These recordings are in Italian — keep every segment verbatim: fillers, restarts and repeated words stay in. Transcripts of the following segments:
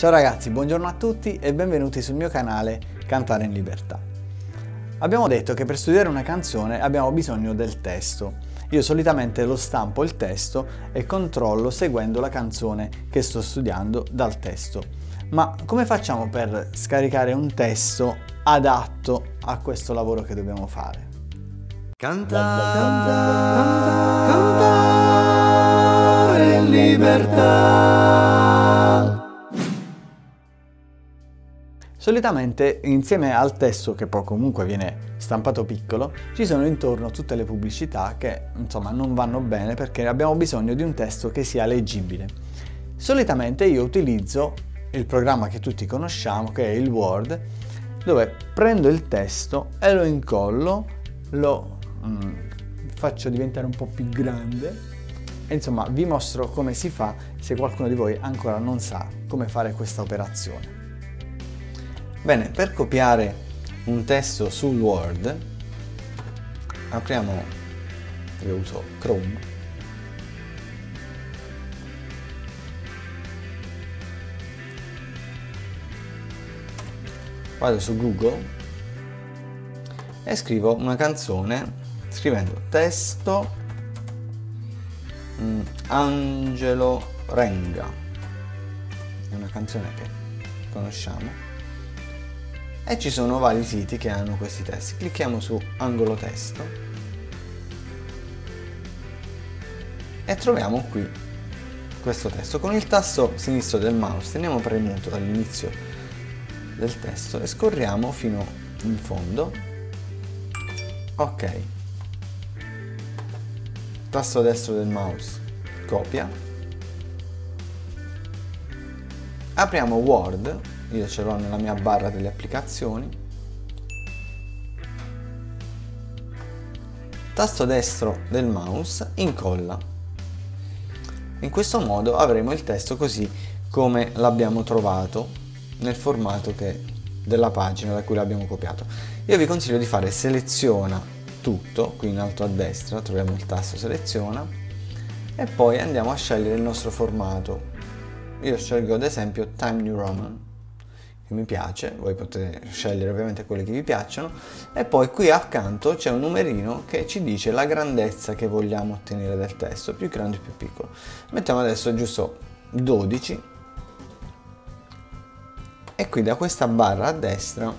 Ciao ragazzi, buongiorno a tutti e benvenuti sul mio canale Cantare in Libertà. Abbiamo detto che per studiare una canzone abbiamo bisogno del testo. Io solitamente lo stampo il testo e controllo seguendo la canzone che sto studiando dal testo. Ma come facciamo per scaricare un testo adatto a questo lavoro che dobbiamo fare? Cantare, cantare, cantare in libertà. Solitamente insieme al testo, che poi comunque viene stampato piccolo, ci sono intorno tutte le pubblicità che insomma non vanno bene, perché abbiamo bisogno di un testo che sia leggibile. Solitamente io utilizzo il programma che tutti conosciamo, che è il Word, dove prendo il testo e lo incollo, lo mm, faccio diventare un po' più grande e insomma vi mostro come si fa, se qualcuno di voi ancora non sa come fare questa operazione. Bene, per copiare un testo su Word apriamo, io uso Chrome, vado su Google e scrivo una canzone scrivendo testo um, Angelo Renga, è una canzone che conosciamo e ci sono vari siti che hanno questi testi. Clicchiamo su angolo testo e troviamo qui questo testo. Con il tasto sinistro del mouse teniamo premuto dall'inizio del testo e scorriamo fino in fondo. Ok, tasto destro del mouse, copia, apriamo Word, io ce l'ho nella mia barra delle applicazioni, tasto destro del mouse, incolla. In questo modo avremo il testo così come l'abbiamo trovato nel formato che della pagina da cui l'abbiamo copiato. Io vi consiglio di fare seleziona tutto, qui in alto a destra troviamo il tasto seleziona e poi andiamo a scegliere il nostro formato. Io scelgo ad esempio Times New Roman, che mi piace, voi potete scegliere ovviamente quelli che vi piacciono, e poi qui accanto c'è un numerino che ci dice la grandezza che vogliamo ottenere del testo, più grande o più piccolo. Mettiamo adesso giusto dodici. E qui da questa barra a destra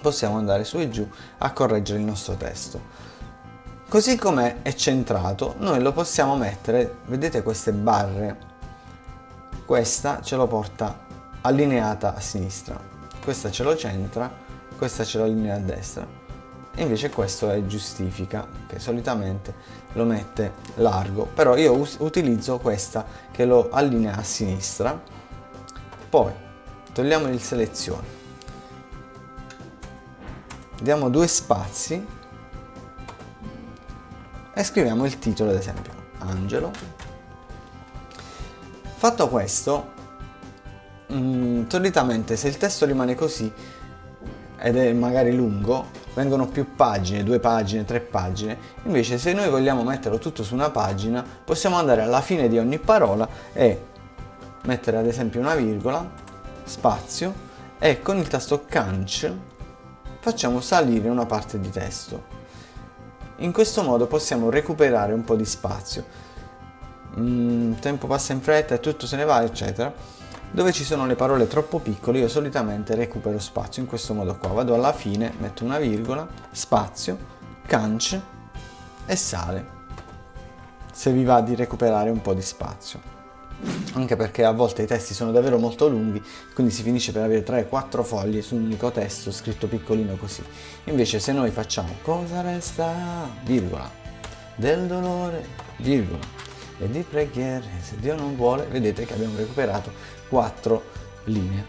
possiamo andare su e giù a correggere il nostro testo. Così come è centrato, noi lo possiamo mettere, vedete queste barre, questa ce lo porta allineata a sinistra, questa ce lo centra, questa ce lo allinea a destra, e invece questo è giustifica, che solitamente lo mette largo, però io utilizzo questa che lo allinea a sinistra. Poi togliamo il selezione, diamo due spazi e scriviamo il titolo, ad esempio Angelo. Fatto questo, mh, solitamente se il testo rimane così ed è magari lungo, vengono più pagine, due pagine, tre pagine. Invece se noi vogliamo metterlo tutto su una pagina, possiamo andare alla fine di ogni parola e mettere ad esempio una virgola, spazio, e con il tasto Cancel facciamo salire una parte di testo. In questo modo possiamo recuperare un po' di spazio. Mm, tempo passa in fretta e tutto se ne va, eccetera. Dove ci sono le parole troppo piccole io solitamente recupero spazio in questo modo qua. Vado alla fine, metto una virgola, spazio, Cancel e sale, se vi va di recuperare un po' di spazio. Anche perché a volte i testi sono davvero molto lunghi, quindi si finisce per avere tre quattro foglie su un unico testo scritto piccolino così. Invece se noi facciamo cosa resta, virgola, del dolore, virgola, e di preghiere se Dio non vuole, vedete che abbiamo recuperato quattro linee.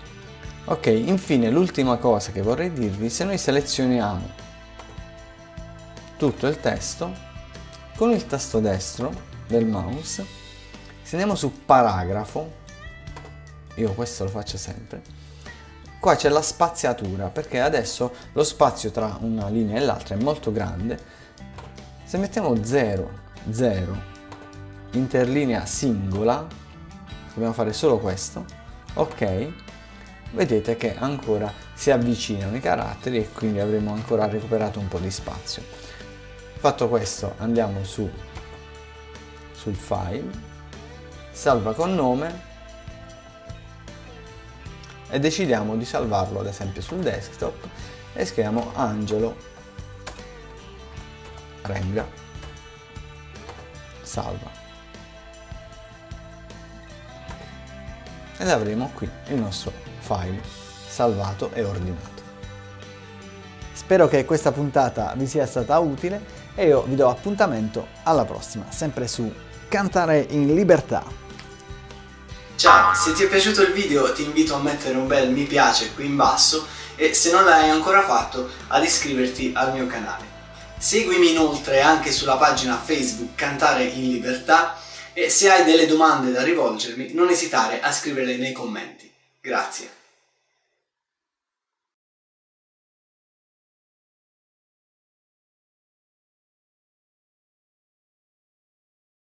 Ok, infine l'ultima cosa che vorrei dirvi: se noi selezioniamo tutto il testo con il tasto destro del mouse, se andiamo su paragrafo, io questo lo faccio sempre, qua c'è la spaziatura, perché adesso lo spazio tra una linea e l'altra è molto grande. Se mettiamo zero, zero, interlinea singola, dobbiamo fare solo questo, ok, vedete che ancora si avvicinano i caratteri e quindi avremo ancora recuperato un po' di spazio. Fatto questo, andiamo su sul file, salva con nome e decidiamo di salvarlo ad esempio sul desktop e scriviamo Angelo Renga, salva. Ed avremo qui il nostro file salvato e ordinato. Spero che questa puntata vi sia stata utile e io vi do appuntamento alla prossima, sempre su Cantare in Libertà. Ciao, se ti è piaciuto il video ti invito a mettere un bel mi piace qui in basso e se non l'hai ancora fatto ad iscriverti al mio canale. Seguimi inoltre anche sulla pagina Facebook Cantare in Libertà. E se hai delle domande da rivolgermi, non esitare a scriverle nei commenti. Grazie.